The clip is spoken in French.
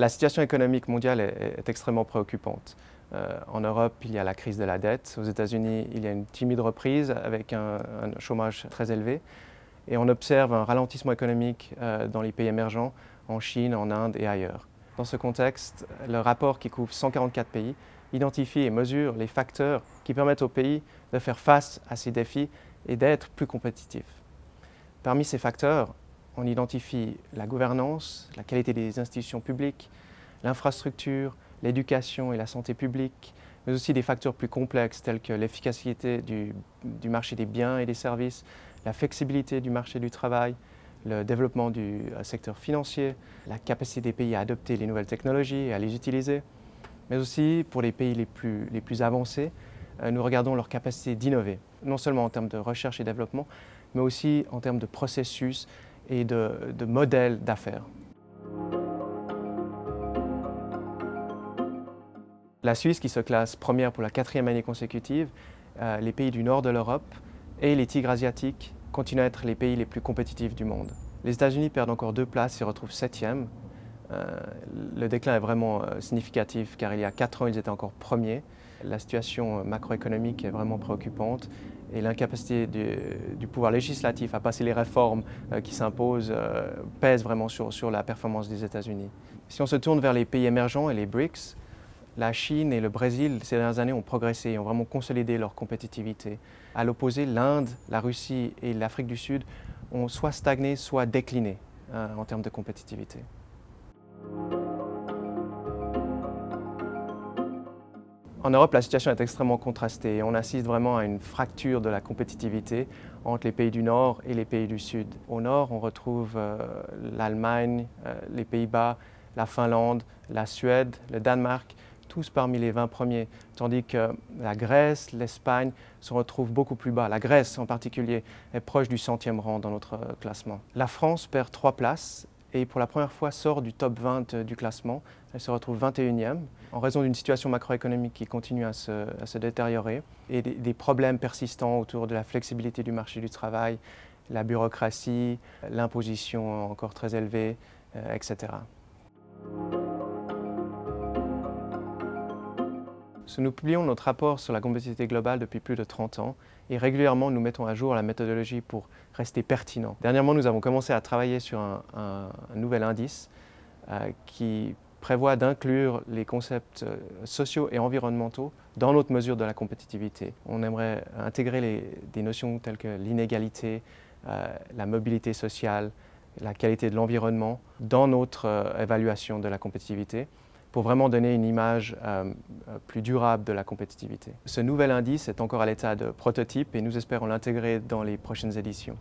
La situation économique mondiale est extrêmement préoccupante. En Europe, il y a la crise de la dette. Aux États-Unis, il y a une timide reprise avec un chômage très élevé. Et on observe un ralentissement économique dans les pays émergents, en Chine, en Inde et ailleurs. Dans ce contexte, le rapport qui couvre 144 pays identifie et mesure les facteurs qui permettent aux pays de faire face à ces défis et d'être plus compétitifs. Parmi ces facteurs, on identifie la gouvernance, la qualité des institutions publiques, l'infrastructure, l'éducation et la santé publique, mais aussi des facteurs plus complexes tels que l'efficacité du marché des biens et des services, la flexibilité du marché du travail, le développement du secteur financier, la capacité des pays à adopter les nouvelles technologies et à les utiliser, mais aussi pour les pays les plus avancés, nous regardons leur capacité d'innover, non seulement en termes de recherche et développement, mais aussi en termes de processus et de modèles d'affaires. La Suisse, qui se classe première pour la 4e année consécutive, les pays du nord de l'Europe et les tigres asiatiques continuent à être les pays les plus compétitifs du monde. Les États-Unis perdent encore 2 places et retrouvent 7e. Le déclin est vraiment significatif car il y a 4 ans, ils étaient encore premiers. La situation macroéconomique est vraiment préoccupante et l'incapacité du pouvoir législatif à passer les réformes qui s'imposent pèse vraiment sur la performance des États-Unis. Si on se tourne vers les pays émergents et les BRICS, la Chine et le Brésil, ces dernières années, ont progressé et ont vraiment consolidé leur compétitivité. À l'opposé, l'Inde, la Russie et l'Afrique du Sud ont soit stagné, soit décliné en termes de compétitivité. En Europe, la situation est extrêmement contrastée et on assiste vraiment à une fracture de la compétitivité entre les pays du Nord et les pays du Sud. Au Nord, on retrouve l'Allemagne, les Pays-Bas, la Finlande, la Suède, le Danemark, tous parmi les 20 premiers, tandis que la Grèce, l'Espagne se retrouvent beaucoup plus bas. La Grèce en particulier est proche du 100e rang dans notre classement. La France perd 3 places et pour la première fois sort du top 20 du classement. Elle se retrouve 21e en raison d'une situation macroéconomique qui continue à se détériorer et des problèmes persistants autour de la flexibilité du marché du travail, la bureaucratie, l'imposition encore très élevée, etc. Nous publions notre rapport sur la compétitivité globale depuis plus de 30 ans et régulièrement nous mettons à jour la méthodologie pour rester pertinent. Dernièrement, nous avons commencé à travailler sur un nouvel indice qui prévoit d'inclure les concepts sociaux et environnementaux dans notre mesure de la compétitivité. On aimerait intégrer des notions telles que l'inégalité, la mobilité sociale, la qualité de l'environnement dans notre évaluation de la compétitivité, pour vraiment donner une image plus durable de la compétitivité. Ce nouvel indice est encore à l'état de prototype et nous espérons l'intégrer dans les prochaines éditions.